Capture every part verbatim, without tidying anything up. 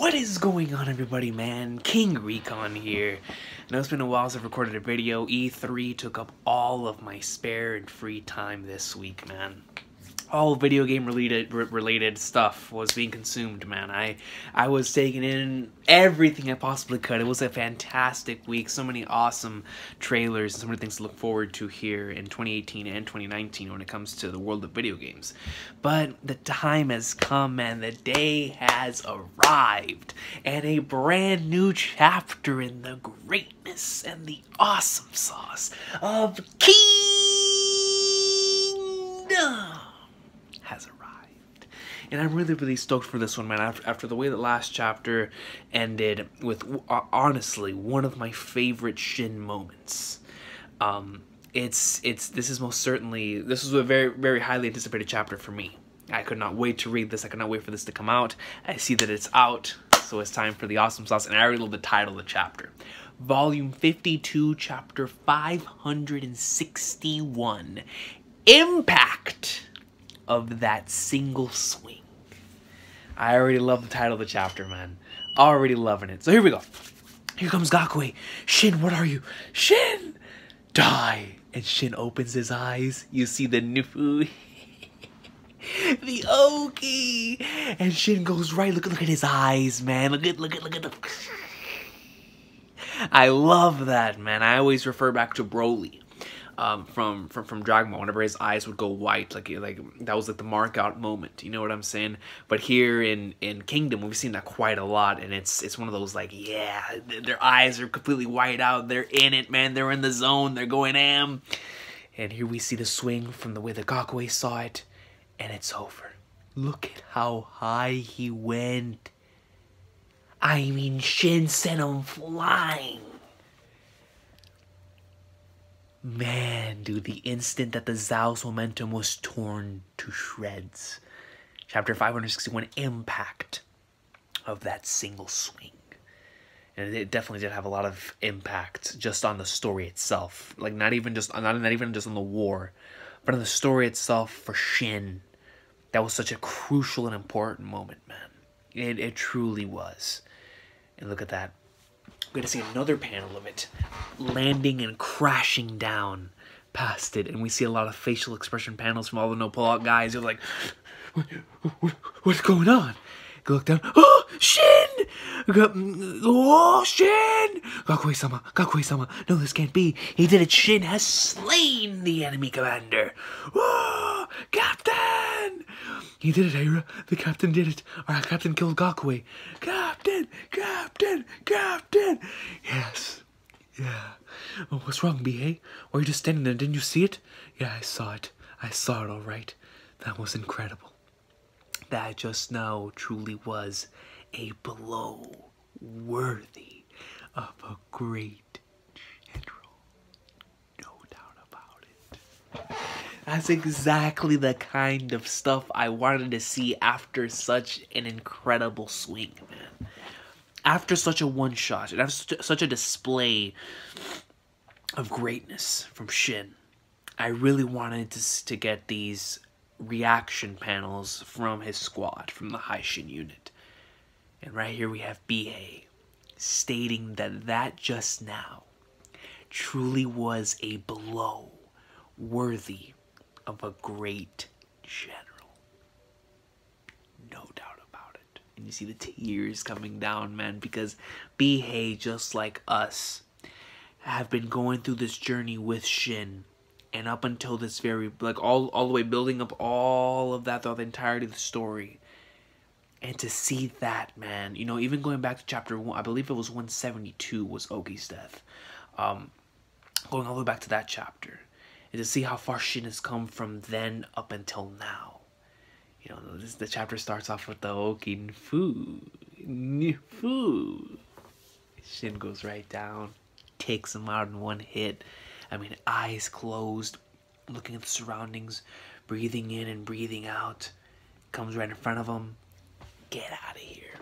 What is going on, everybody, man? King Recon here. I know it's been a while since I've recorded a video. E three took up all of my spare and free time this week, man. All video game related re related stuff was being consumed, man. I I was taking in everything I possibly could. It was a fantastic week. So many awesome trailers and so many things to look forward to here in twenty eighteen and twenty nineteen when it comes to the world of video games. But the time has come, and the day has arrived, and a brand new chapter in the greatness and the awesome sauce of Kingdom has arrived. And I'm really, really stoked for this one, man. After, after the way that last chapter ended with, uh, honestly, one of my favorite Shin moments. Um, it's, it's, this is most certainly, this is a very, very highly anticipated chapter for me. I could not wait to read this. I could not wait for this to come out. I see that it's out, so it's time for the awesome sauce. And I already love the title of the chapter. Volume fifty-two, chapter five hundred sixty-one. Impact of that single swing. I already love the title of the chapter, man. Already loving it. So here we go. Here comes Gakuei. Shin, what are you? Shin! Die! And Shin opens his eyes. You see the Nifu, the Oki, and Shin goes right. Look, look at his eyes, man. Look at, look at, look at the. I love that, man. I always refer back to Broly. Um, from, from from Dragon Ball, whenever his eyes would go white, like like that was like the mark out moment. You know what I'm saying? But here in in Kingdom, we've seen that quite a lot, and it's it's one of those like, yeah, th their eyes are completely white out. They're in it, man. They're in the zone. They're going am. And here we see the swing from the way that Gakuei saw it, and it's over. Look at how high he went. I mean, Shin sent him flying. Man, dude, the instant that the Zhao's momentum was torn to shreds. Chapter five hundred sixty-one, impact of that single swing. And it definitely did have a lot of impact just on the story itself. Like, not even just, not, not even just on the war, but on the story itself for Shin. That was such a crucial and important moment, man. It, it truly was. And look at that. We're going to see another panel of it landing and crashing down past it. And we see a lot of facial expression panels from all the no pullout guys. They're like, what, what, what's going on? Go look down. Oh, Shin! Oh, Shin! Gakuei-sama, Gakuei-sama. No, this can't be. He did it. Shin has slain the enemy commander. Oh, Captain! He did it, Aira. The captain did it. Our captain killed Gakuei. Captain! Captain! Captain! Yes. Yeah. Oh, what's wrong, B A? Were you just standing there? Didn't you see it? Yeah, I saw it. I saw it all right. That was incredible. That just now truly was a blow worthy of a great general. No doubt about it. That's exactly the kind of stuff I wanted to see after such an incredible swing, man. After such a one-shot, and after such a display of greatness from Shin, I really wanted to, to get these reaction panels from his squad, from the Haishin unit. And right here we have B A stating that that just now truly was a blow worthy of a great general. No doubt about it. And you see the tears coming down, man, because Bihei, just like us, have been going through this journey with Shin. And up until this very, like all, all the way building up all of that throughout the entirety of the story. And to see that, man, you know, even going back to chapter one, I believe it was one seventy-two was Oki's death. Um, going all the way back to that chapter. And to see how far Shin has come from then up until now. You know, this, the chapter starts off with the Oki Nifu. Nifu. Shin goes right down, takes him out in one hit. I mean, eyes closed, looking at the surroundings, breathing in and breathing out. Comes right in front of him. Get out of here.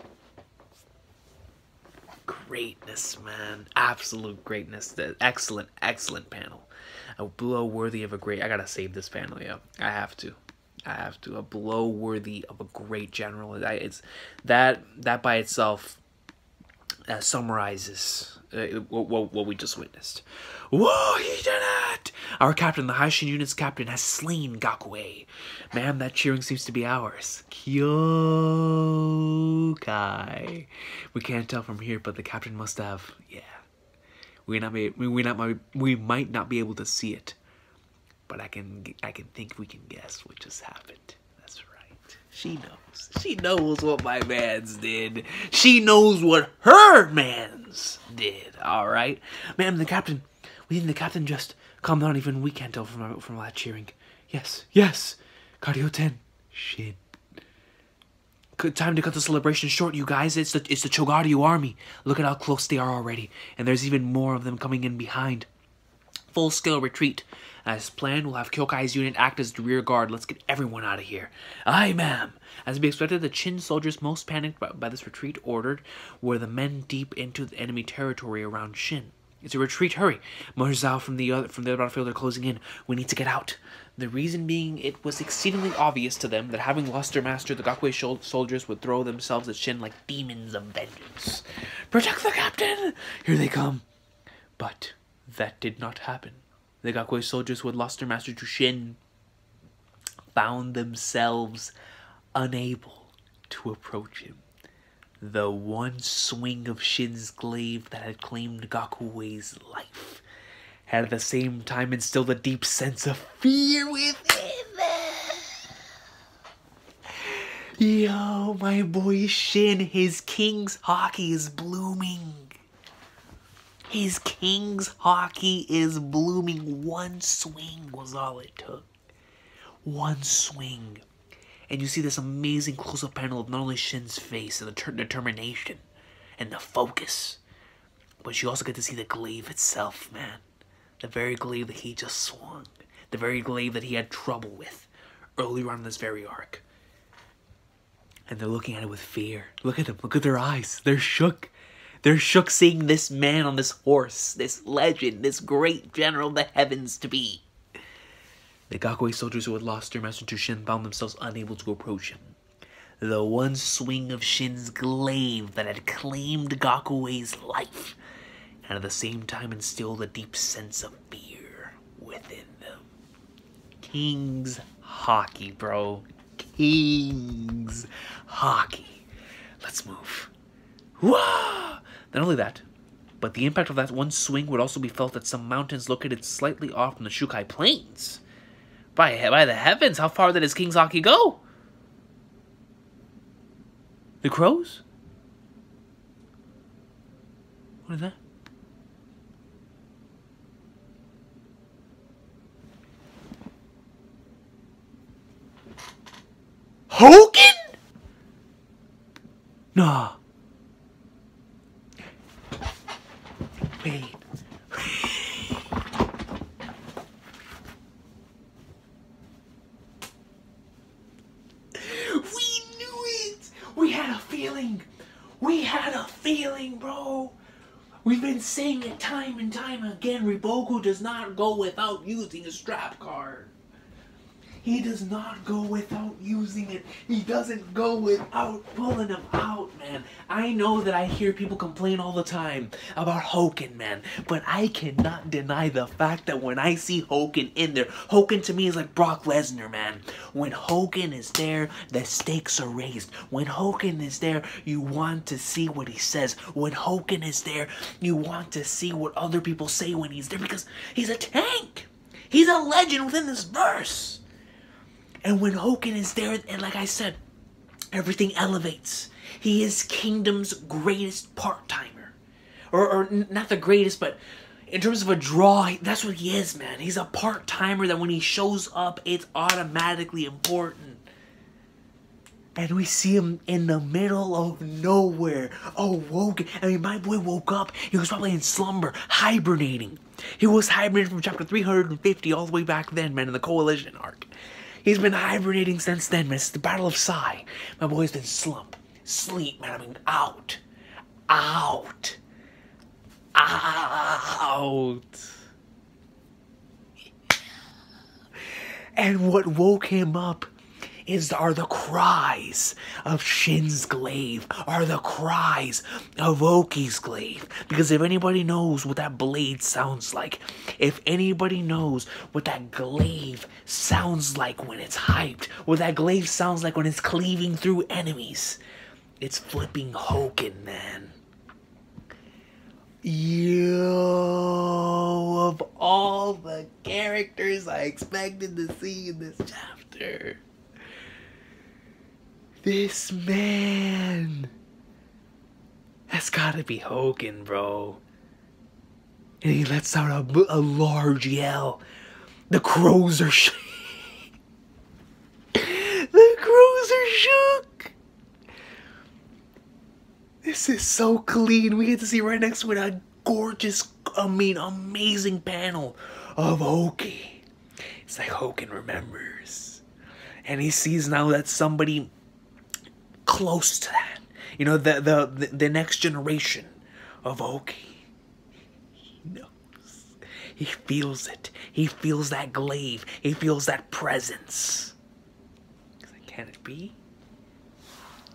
Greatness, man. Absolute greatness. The excellent, excellent panel. A blow worthy of a great... I gotta save this panel, yeah. I have to. I have to, a blow worthy of a great general. I, it's that that by itself uh, summarizes uh, what, what we just witnessed. Whoa, he did it! Our captain, the Haishin unit's captain, has slain Gakuei. Man, that cheering seems to be ours. Kyokai. We can't tell from here, but the captain must have. Yeah, we not be, we, we not we might not be able to see it. But I can I can think we can guess what just happened. That's right. She knows. She knows what my mans did. She knows what her mans did. All right, ma'am. The captain. We think the captain just calmed down. Even we can't tell from our, from all that cheering. Yes, yes. Cardio ten. Shit. Good time to cut the celebration short, you guys. It's the it's the Chougaryuu army. Look at how close they are already, and there's even more of them coming in behind. Full scale retreat. As planned, we'll have Kyokai's unit act as the rear guard. Let's get everyone out of here. Aye, ma'am. As to be expected, the Shin soldiers most panicked by, by this retreat ordered were the men deep into the enemy territory around Shin. It's a retreat. Hurry. Zhao from the other from the other battlefield are closing in. We need to get out. The reason being, it was exceedingly obvious to them that having lost their master, the Gakuei soldiers would throw themselves at Shin like demons of vengeance. Protect the captain! Here they come. But that did not happen. The Gakuei soldiers who had lost their master to Shin found themselves unable to approach him. The one swing of Shin's glaive that had claimed Gakuei's life had at the same time instilled a deep sense of fear within them. Yo, my boy Shin, his King's Hockey is blooming. His King's Hockey is blooming. One swing was all it took. One swing. And you see this amazing close-up panel of not only Shin's face and the determination and the focus, but you also get to see the glaive itself, man. The very glaive that he just swung. The very glaive that he had trouble with earlier on in this very arc. And they're looking at it with fear. Look at them. Look at their eyes. They're shook. They're shook seeing this man on this horse, this legend, this great general of the heavens to be. The Gakuei soldiers who had lost their master to Shin found themselves unable to approach him. The one swing of Shin's glaive that had claimed Gakuei's life, and at the same time instilled a deep sense of fear within them. King's Hockey, bro. King's Hockey. Let's move. Whoa! Not only that, but the impact of that one swing would also be felt at some mountains located slightly off from the Shukai Plains. By, by the heavens, how far did his King's Hockey go? The crows? What is that? Houken? Nah. Wait. We knew it! We had a feeling! We had a feeling, bro! We've been saying it time and time again. Riboku does not go without using a strap card. He does not go without using it. He doesn't go without pulling him out, man. I know that I hear people complain all the time about Houken, man. But I cannot deny the fact that when I see Houken in there, Houken to me is like Brock Lesnar, man. When Houken is there, the stakes are raised. When Houken is there, you want to see what he says. When Houken is there, you want to see what other people say when he's there. Because he's a tank. He's a legend within this verse. And when Houken is there, and like I said, everything elevates. He is Kingdom's greatest part-timer. Or, or not the greatest, but in terms of a draw, that's what he is, man. He's a part-timer that when he shows up, it's automatically important. And we see him in the middle of nowhere, awoken. I mean, my boy woke up. He was probably in slumber, hibernating. He was hibernating from chapter three hundred fifty all the way back then, man, in the Coalition arc. He's been hibernating since then, man. It's the Battle of Sai. My boy's been slump. Sleep, man. I mean, out. Out. Out. And what woke him up is are the cries of Shin's glaive, are the cries of Oki's glaive. Because if anybody knows what that blade sounds like, if anybody knows what that glaive sounds like when it's hyped, what that glaive sounds like when it's cleaving through enemies, it's flipping Houken, man. Yo, of all the characters I expected to see in this chapter, this man, that's gotta be Houken, bro. And he lets out a, a large yell. The crows are shook. The crows are shook. This is so clean. We get to see right next to it a gorgeous, I mean, amazing panel of Oki. It's like Houken remembers. And he sees now that somebody close to that, you know, the, the, the, the next generation of Oki. He knows. He feels it. He feels that glaive. He feels that presence. Can it be?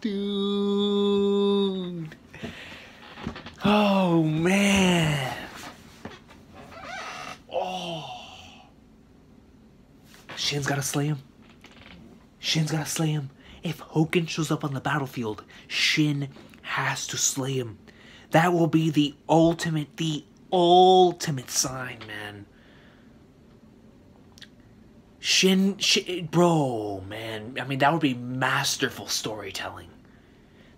Dude. Oh, man. Oh. Shin's gotta slay him. Shin's gotta slay him. If Houken shows up on the battlefield, Shin has to slay him. That will be the ultimate, the ultimate sign, man. Shin, Shin, bro, man. I mean, that would be masterful storytelling.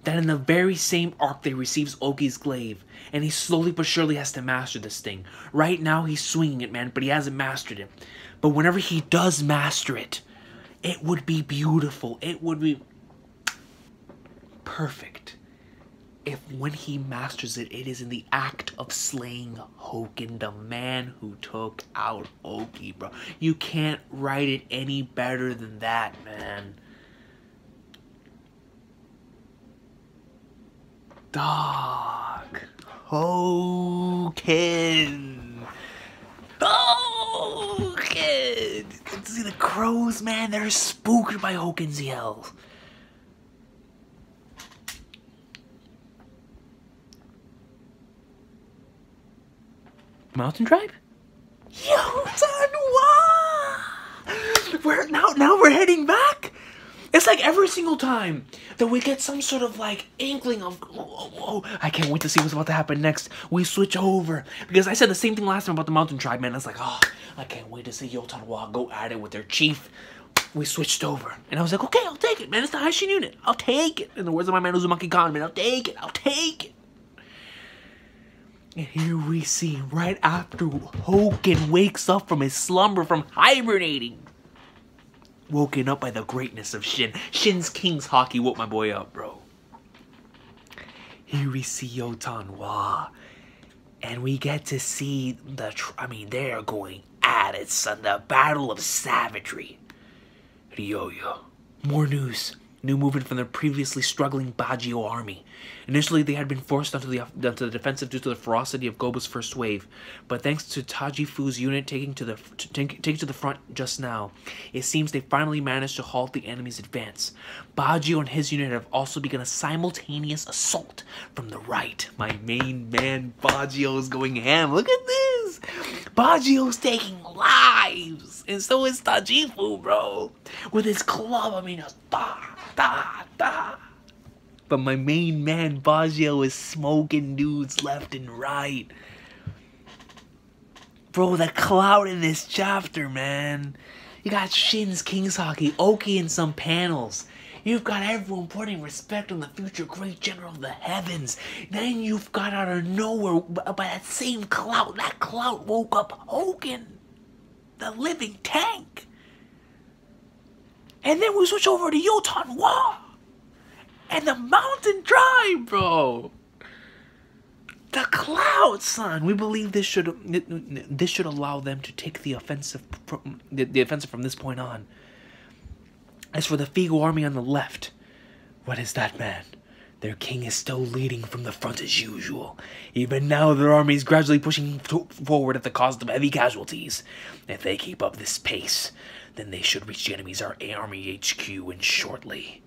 That in the very same arc that he receives Oki's glaive, and he slowly but surely has to master this thing. Right now, he's swinging it, man, but he hasn't mastered it. But whenever he does master it, it would be beautiful. It would be perfect. If when he masters it, it is in the act of slaying Houken, the man who took out Oki, bro. You can't write it any better than that, man. Dog. Houken. Houken. You can see the crows, man. They're spooked by Houken's yells. Mountain Tribe? Yotanwa! We're now now we're heading back. It's like every single time that we get some sort of like inkling of oh, oh, oh, I can't wait to see what's about to happen next. We switch over. Because I said the same thing last time about the Mountain Tribe, man. I was like, oh, I can't wait to see Yotanwa go at it with their chief. We switched over. And I was like, okay, I'll take it, man. It's the Haishin unit. I'll take it. In the words of my man Uzumaki Khan, man, I'll take it. I'll take it. And here we see, right after Houken wakes up from his slumber, from hibernating, woken up by the greatness of Shin. Shin's King's Hockey woke my boy up, bro. Here we see Yotanwa. And we get to see the, tr I mean, they are going at it, son. The battle of savagery. Ryoyo. More news. New movement from the previously struggling Baggio army. Initially, they had been forced onto the, onto the defensive due to the ferocity of Goba's first wave, but thanks to Tajifu's unit taking to the to, take, take to the front just now, it seems they finally managed to halt the enemy's advance. Baggio and his unit have also begun a simultaneous assault from the right. My main man Baggio is going ham. Look at this. Baggio's taking lives, and so is Tajifu, bro, with his club. I mean, bah. Da, da. But my main man Baggio is smoking dudes left and right. Bro, the cloud in this chapter, man. You got Shin's King's Hockey, Oki in some panels. You've got everyone putting respect on the future great general of the heavens. Then you've got out of nowhere, by that same cloud, that cloud woke up Houken, the living tank. And then we switch over to Yotanwa and the Mountain Tribe, bro. The cloud, son. We believe this should this should allow them to take the offensive from, the, the offensive from this point on. As for the Figo army on the left, what is that man? Their king is still leading from the front as usual. Even now, their army is gradually pushing forward at the cost of heavy casualties. If they keep up this pace, then they should reach the enemy's army H Q in shortly.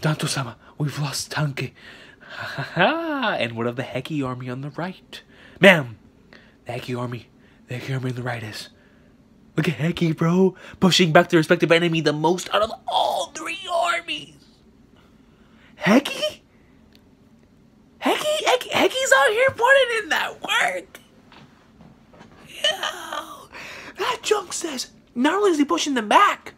Danto-sama, we've lost Tanke. Ha ha ha! And what of the Heki army on the right? Ma'am! The Heki army, the Heki army on the right is... Look at Heki, bro! Pushing back the respective enemy the most out of all three armies! Heki? Heki? Heki? Heki's out here putting in that work! Yo! That junk says, not only is he pushing them back,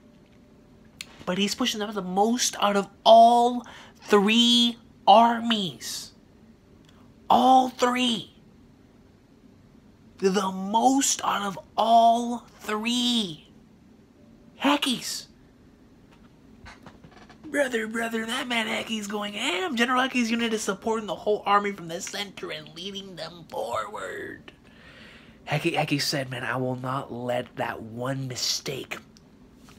but he's pushing them the most out of all three armies. All three. The most out of all three Hekis. Brother, brother, that man Heki's going ham. General Heki's unit is supporting the whole army from the center and leading them forward. Heki, Heki said, man, I will not let that one mistake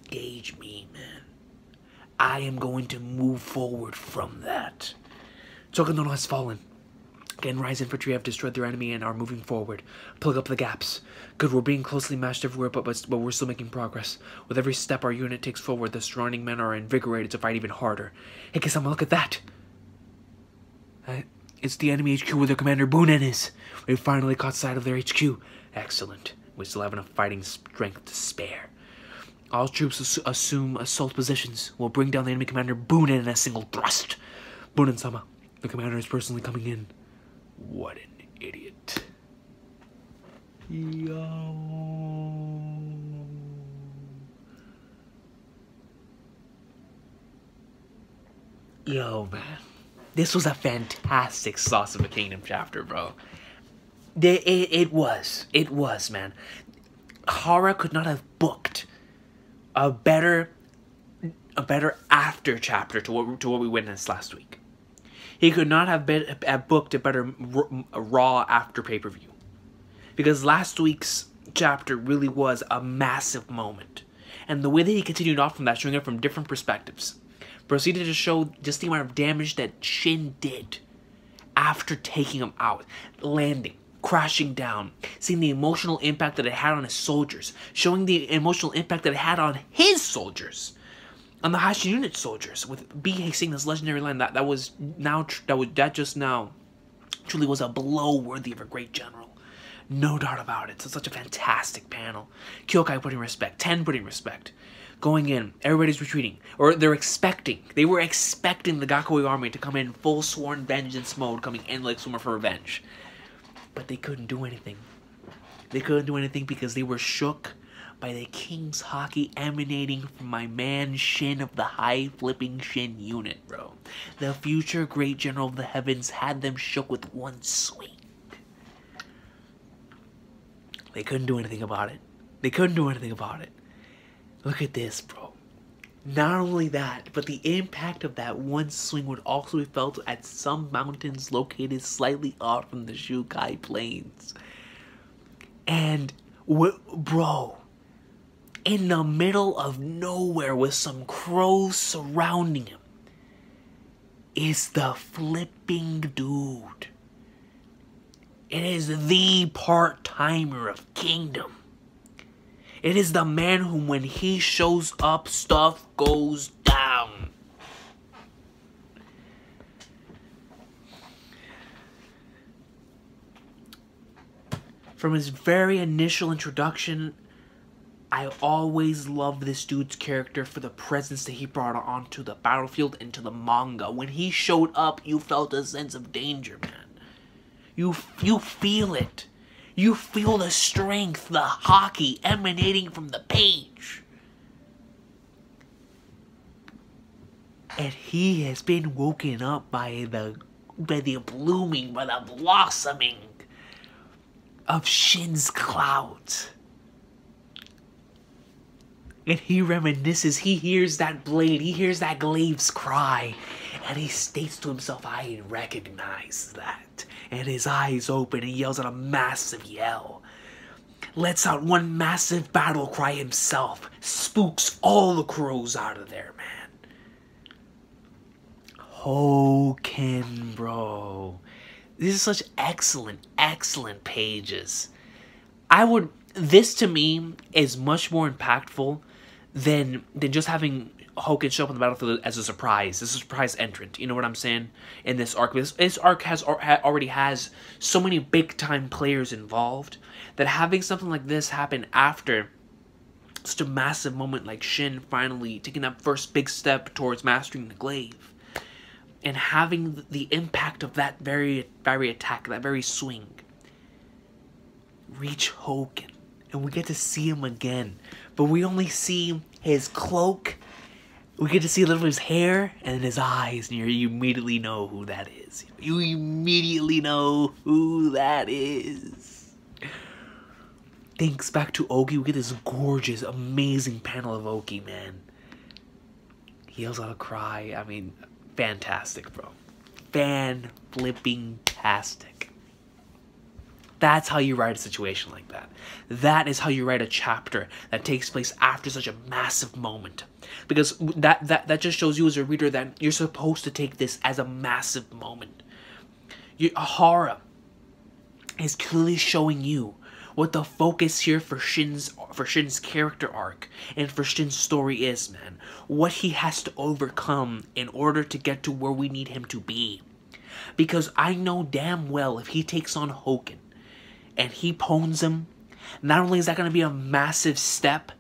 gauge me, man. I am going to move forward from that. Tokanono has fallen. Genrai's infantry have destroyed their enemy and are moving forward. Plug up the gaps. Good, we're being closely matched everywhere, but, but, but we're still making progress. With every step our unit takes forward, the surrounding men are invigorated to fight even harder. Hey, Kisama, look at that! Uh, it's the enemy H Q where their commander Bunen is. We've finally caught sight of their H Q. Excellent. We still have enough fighting strength to spare. All troops ass assume assault positions. We'll bring down the enemy commander Bunen in a single thrust. Bunen-sama, the commander is personally coming in. What an idiot. Yo. Yo, man. This was a fantastic Sauce of a Kingdom chapter, bro. It, it, it was. It was, man. Hara could not have booked a better a better after chapter to what, to what we witnessed last week. He could not have, been, have booked a better a Raw after pay-per-view. Because last week's chapter really was a massive moment. And the way that he continued off from that, showing it from different perspectives, proceeded to show just the amount of damage that Shin did after taking him out. Landing, crashing down, seeing the emotional impact that it had on his soldiers, showing the emotional impact that it had on his soldiers. On the Haishin unit soldiers, with B A saying this legendary line that that was now tr that was that just now truly was a blow worthy of a great general, no doubt about it. So such a fantastic panel. Kyokai putting respect, Ten putting respect, going in. Everybody's retreating, or they're expecting. They were expecting the Gakuei army to come in full sworn vengeance mode, coming in like swimmer for revenge, but they couldn't do anything. They couldn't do anything because they were shook by the King's Hockey emanating from my man Shin of the high flipping Shin unit, bro. The future great general of the heavens had them shook with one swing. They couldn't do anything about it. They couldn't do anything about it. Look at this, bro. Not only that, but the impact of that one swing would also be felt at some mountains located slightly off from the Shukai Plains. And, bro... in the middle of nowhere with some crows surrounding him is the flipping dude. It is the part-timer of Kingdom. It is the man whom when he shows up, stuff goes down. From his very initial introduction, I always loved this dude's character for the presence that he brought onto the battlefield and to the manga. When he showed up, you felt a sense of danger, man. You, you feel it. You feel the strength, the haki emanating from the page. And he has been woken up by the, by the blooming, by the blossoming of Shin's clouds. And he reminisces, he hears that blade, he hears that glaive's cry, and he states to himself, I recognize that. And his eyes open and he yells out a massive yell. Lets out one massive battle cry himself, spooks all the crows out of there, man. Houken, bro. These are such excellent, excellent pages. I would, this to me is much more impactful than than just having Houken show up on the battlefield as a surprise, as a surprise entrant. You know what I'm saying? In this arc, this, this arc has already has so many big time players involved that having something like this happen after such a massive moment like Shin finally taking that first big step towards mastering the glaive, and having the impact of that very, very attack, that very swing, reach Houken. And we get to see him again. But we only see his cloak. We get to see a little bit of his hair and his eyes. And you immediately know who that is. You immediately know who that is. Thanks back to Oki. We get this gorgeous, amazing panel of Oki, man. He yells out a cry. I mean... fantastic, bro. Fan-flipping-tastic. That's how you write a situation like that. That is how you write a chapter that takes place after such a massive moment. Because that, that, that just shows you as a reader that you're supposed to take this as a massive moment. Your, Ohara is clearly showing you what the focus here for Shin's for Shin's character arc and for Shin's story is, man. What he has to overcome in order to get to where we need him to be. Because I know damn well if he takes on Houken and he pwns him, not only is that going to be a massive step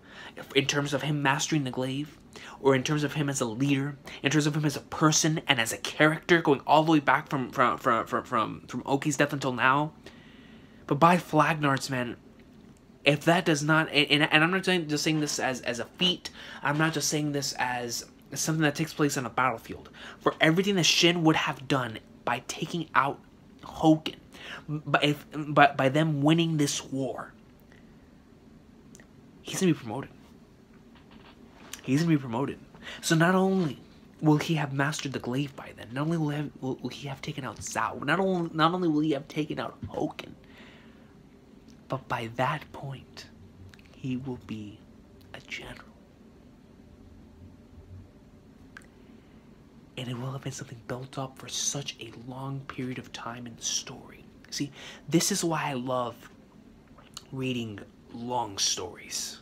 in terms of him mastering the glaive, or in terms of him as a leader, in terms of him as a person and as a character, going all the way back from from from from from, from Oki's death until now. But by Flagnards, man, if that does not... And, and I'm not just saying this as, as a feat. I'm not just saying this as something that takes place on a battlefield. For everything that Shin would have done by taking out Houken, by, if, by, by them winning this war, he's going to be promoted. He's going to be promoted. So not only... will he have mastered the glaive by then? Not only will he have, will, will he have taken out Zhao, not only, not only will he have taken out Houken, but by that point, he will be a general. And it will have been something built up for such a long period of time in the story. See, this is why I love reading long stories.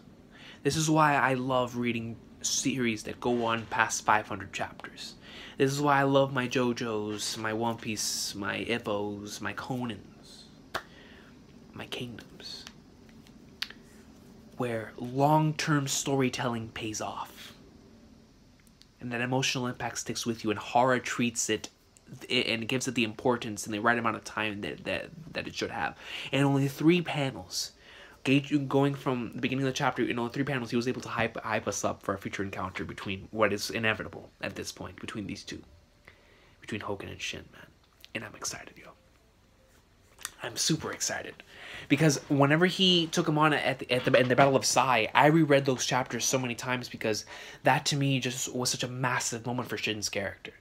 This is why I love reading series that go on past five hundred chapters. This is why I love my JoJo's, my One Piece, my Ippo's, my Conan's, my Kingdoms, where long-term storytelling pays off and that emotional impact sticks with you, and horror treats it and gives it the importance and the right amount of time that that, that it should have. And only three panels. Gage, going from the beginning of the chapter, you know, three panels, he was able to hype, hype us up for a future encounter between what is inevitable at this point, between these two. Between Houken and Shin, man. And I'm excited, yo. I'm super excited. Because whenever he took him on at the, at the, in the Battle of Sai, I reread those chapters so many times because that to me just was such a massive moment for Shin's character.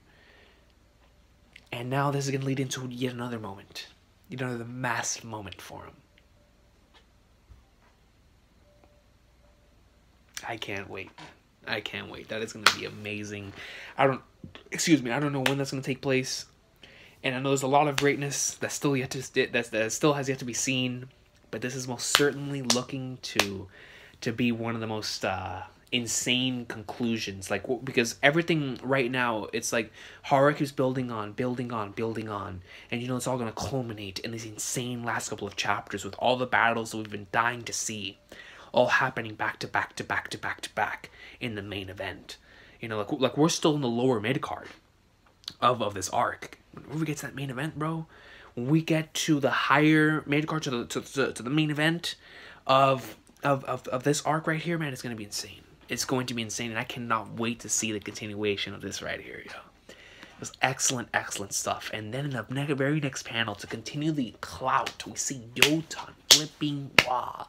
And now this is going to lead into yet another moment. Yet another massive moment for him. I can't wait. I can't wait. That is going to be amazing. I don't, excuse me, I don't know when that's going to take place. And I know there's a lot of greatness that's still yet to, that's, that still has yet to be seen. But this is most certainly looking to, to be one of the most uh, insane conclusions. Like, because everything right now, it's like horror keeps building on, building on, building on. And you know, it's all going to culminate in these insane last couple of chapters with all the battles that we've been dying to see. All happening back to back to back to back to back in the main event. You know, like, like we're still in the lower mid card of, of this arc. When we get to that main event, bro, when we get to the higher mid card, to the, to, to, to the main event of, of, of, of this arc right here, man, it's going to be insane. It's going to be insane, and I cannot wait to see the continuation of this right here, yo. It was excellent, excellent stuff. And then in the ne very next panel, to continue the clout, we see Yotan flipping wah.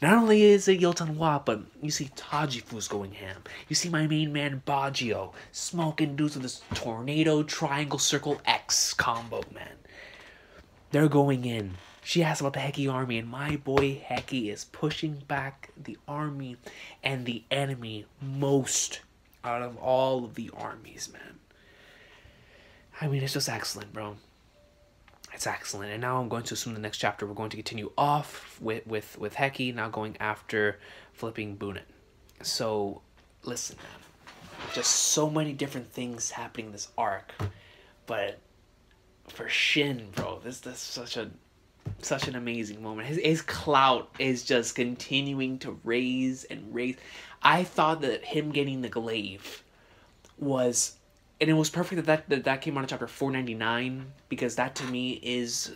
Not only is it Yotanwa, but you see Tajifu's going ham. You see my main man Baggio smoking dudes with this tornado triangle circle X combo, man. They're going in. She asks about the Heki army, and my boy Heki is pushing back the army and the enemy most out of all of the armies, man. I mean, it's just excellent, bro. It's excellent. And now I'm going to assume the next chapter we're going to continue off with with with Heki now going after flipping Bunen. So listen, just so many different things happening in this arc, but for Shin, bro, this this is such a such an amazing moment. His his clout is just continuing to raise and raise. I thought that him getting the glaive was. And it was perfect that that, that, that came out in chapter four ninety-nine, because that to me is,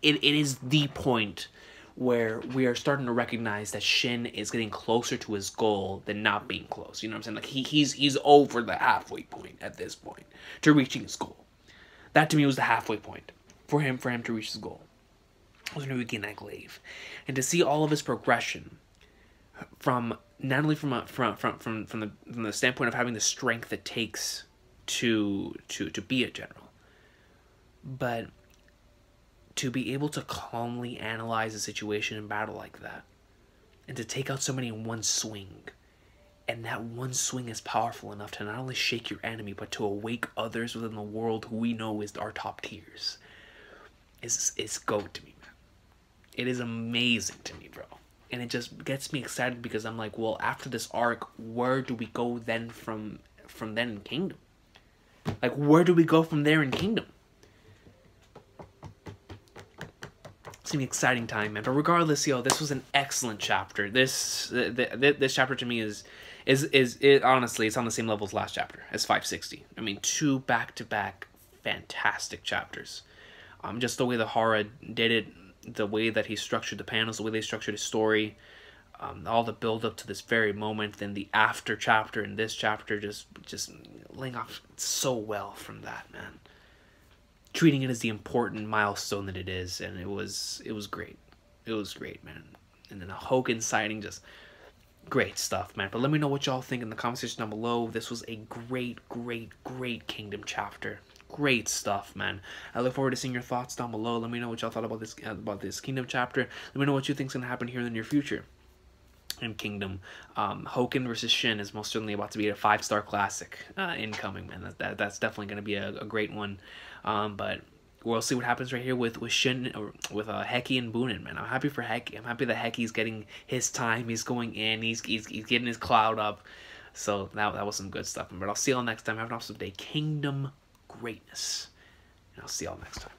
it, it is the point where we are starting to recognize that Shin is getting closer to his goal than not being close. You know what I'm saying? Like he he's he's over the halfway point at this point to reaching his goal. That to me was the halfway point for him for him to reach his goal. It was when he would gain that glaive, and to see all of his progression from not only from a, from from from from the from the standpoint of having the strength it takes to to to be a general, but to be able to calmly analyze a situation in battle like that, and to take out somebody in one swing, and that one swing is powerful enough to not only shake your enemy but to awake others within the world who we know is our top tiers, is is goat to me, man. It is amazing to me, bro. And it just gets me excited, because I'm like, well, after this arc, where do we go then from from then in Kingdom? Like, where do we go from there in Kingdom? It's an exciting time, man. But regardless, yo, this was an excellent chapter. This the, the, this chapter to me is, is, is it, honestly, it's on the same level as last chapter, as five sixty. I mean, two back-to-back fantastic chapters. Um, just the way that Hara did it, the way that he structured the panels, the way they structured his story, Um, all the build up to this very moment, then the after chapter and this chapter just just laying off so well from that, man. Treating it as the important milestone that it is, and it was it was great. It was great, man. And then the Houken sighting, just great stuff, man. But let me know what y'all think in the comment section down below. This was a great, great, great Kingdom chapter. Great stuff, man. I look forward to seeing your thoughts down below. Let me know what y'all thought about this about this Kingdom chapter. Let me know what you think's gonna happen here in the near future. In Kingdom, um, Houken versus Shin is most certainly about to be a five-star classic uh, incoming, man. That, that that's definitely going to be a, a great one. Um, but we'll see what happens right here with with Shin or with uh, Heki and Bunen, man. I'm happy for Heki. I'm happy that Heki's getting his time. He's going in. He's he's, he's getting his cloud up. So that that was some good stuff. But I'll see y'all next time. Have an awesome day, Kingdom greatness, and I'll see y'all next time.